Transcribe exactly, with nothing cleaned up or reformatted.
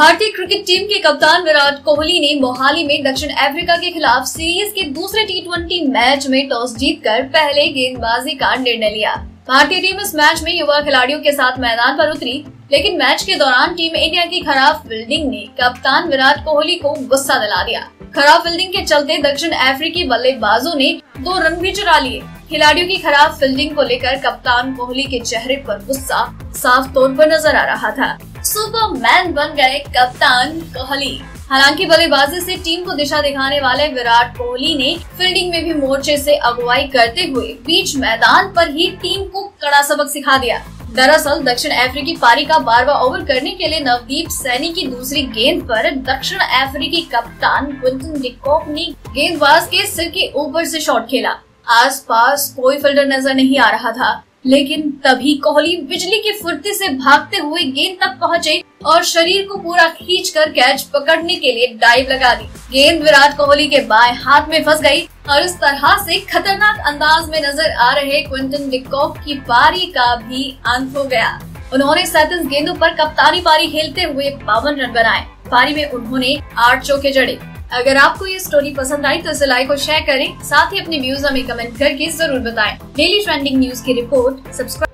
भारतीय cricket team के कप्तान विराट कोहली ने मोहाली में दक्षिण अफ्रीका के खिलाफ सीरीज के दूसरे टी ट्वेंटी मैच में टॉस जीतकर पहले गेंदबाजी का निर्णय लिया। भारतीय टीम इस मैच में युवा खिलाड़ियों के साथ मैदान पर उतरी, लेकिन मैच के दौरान टीम इंडिया की खराब फील्डिंग ने कप्तान विराट कोहली को गुस्सा दिला दिया। खराब फील्डिंग के चलते दक्षिण अफ्रीकी बल्लेबाजों ने दो रन भी चुरा लिए। खिलाड़ियों की खराब फील्डिंग को लेकर कप्तान कोहली के चेहरे पर गुस्सा साफ तौर पर नजर आ रहा था। सुपरमैन बन गए कप्तान कोहली। हालांकि बल्लेबाजी से टीम को दिशा दिखाने वाले विराट कोहली ने फील्डिंग में भी मोर्चे से अगुवाई करते हुए बीच मैदान पर ही टीम को कड़ा सबक सिखा दिया। दरअसल दक्षिण अफ्रीकी पारी का बारवा ओवर करने के लिए नवदीप सैनी की दूसरी गेंद पर दक्षिण अफ्रीकी कप्तान क्विंटन डी कॉक ने गेंदबाज के सिर के ऊपर से शॉट खेला। आसपास कोई फील्डर नजर नहीं आ रहा था, लेकिन तभी कोहली बिजली की फुर्ती से भागते हुए गेंद तक पहुंचे और शरीर को पूरा खींचकर कैच पकड़ने के लिए डाइव लगा दी। गेंद विराट कोहली के बाएं हाथ में फंस गई और इस तरह से खतरनाक अंदाज में नजर आ रहे क्विंटन डी कॉक की पारी का भी अंत हो गया। उन्होंने सैंतीस गेंदों पर कप्तानी पारी खेलते हुए बावन रन बनाए। पारी में उन्होंने आठ चौके जड़े। अगर आपको ये स्टोरी पसंद आई तो इसे लाइक और शेयर करें, साथ ही अपने व्यूज हमें कमेंट करके जरूर बताएं। डेली ट्रेंडिंग न्यूज की रिपोर्ट सब्सक्राइब